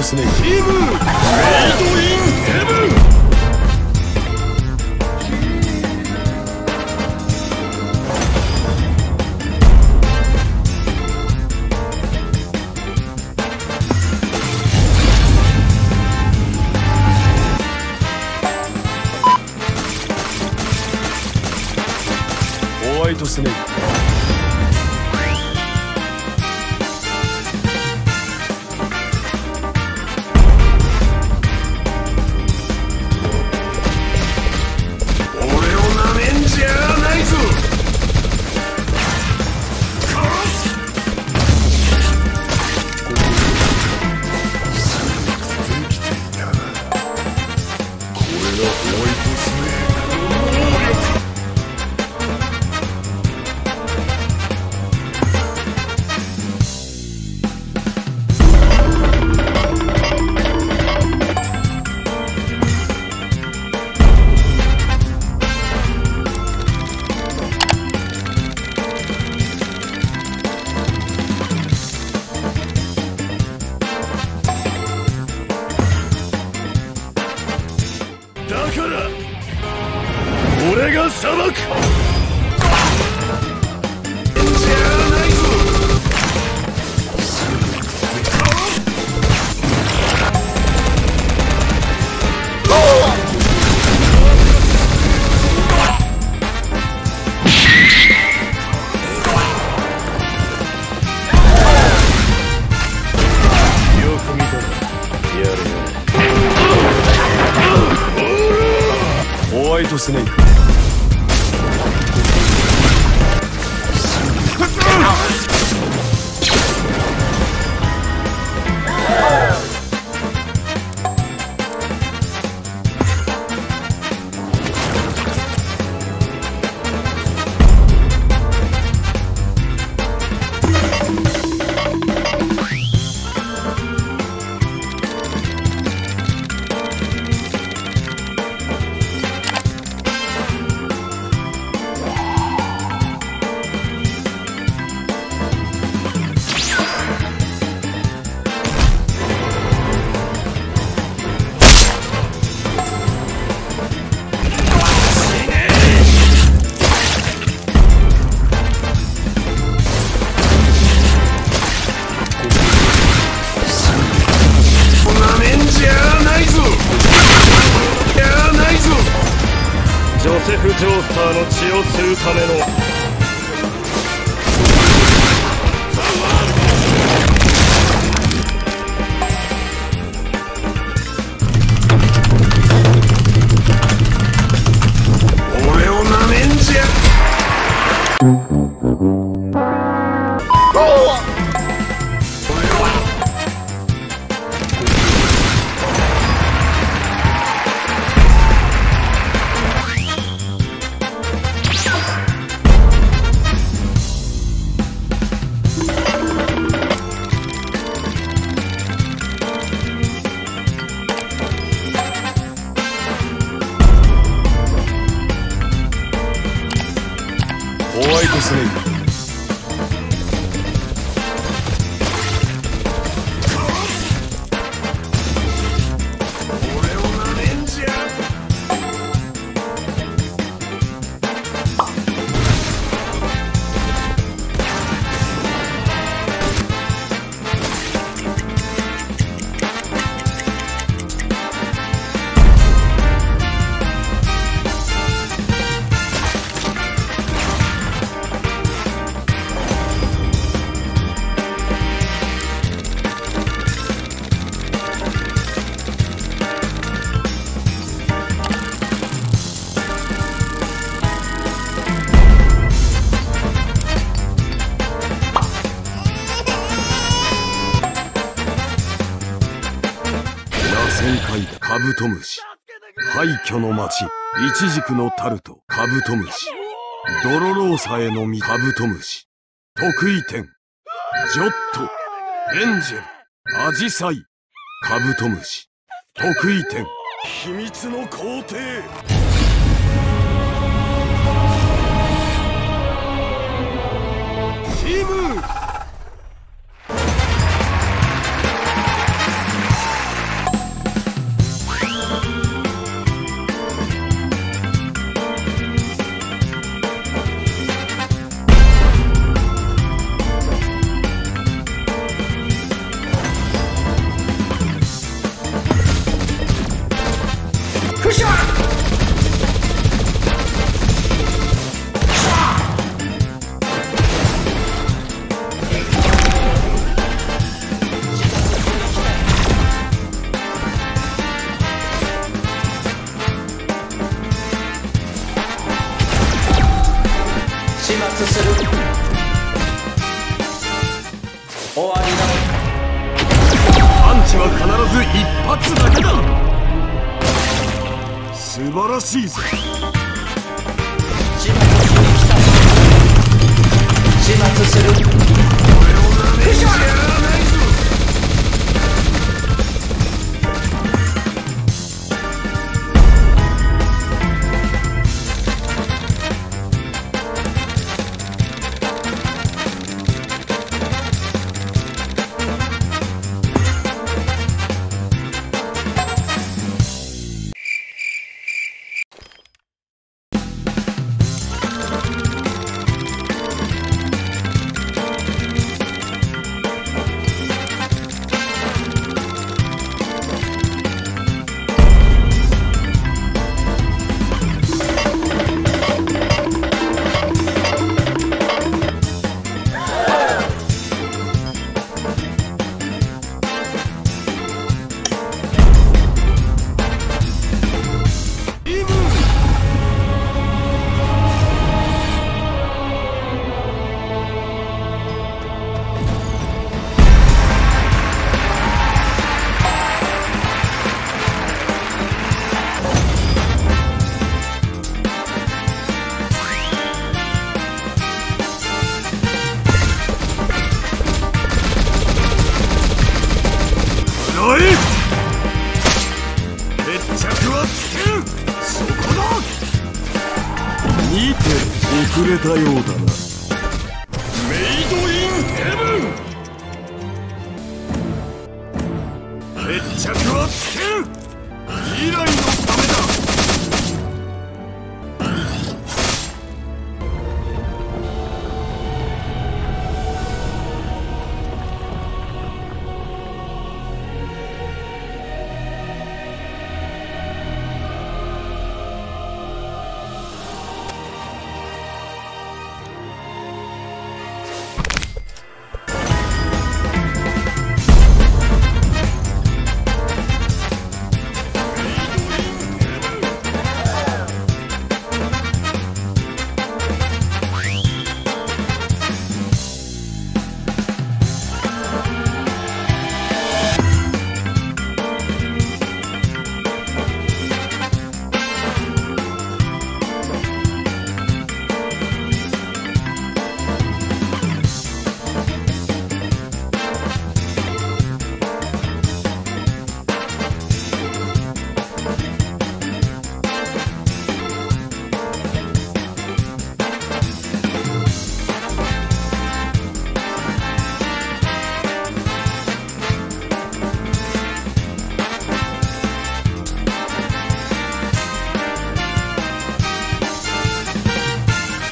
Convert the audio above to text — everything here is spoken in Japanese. トスネークヒーブーメイドインヘブン。ホワイトスネーク俺が裁く。よく見たらやるね。ホワイトスネークジョースターの血を吸うための俺をなめんじゃ。カブトムシ、廃墟の町、イチジクのタルト、カブトムシ、ドロローサへの実、カブトムシ、得意点、ジョット、エンジェル、アジサイ、カブトムシ、得意点、秘密の皇帝。チーム滅する。終わりだ。パンチは必ず一発だけだ。素晴らしいぞ。始末する。俺をなめる。遅れたようだな。メイドインヘブン。決着はつける。未来の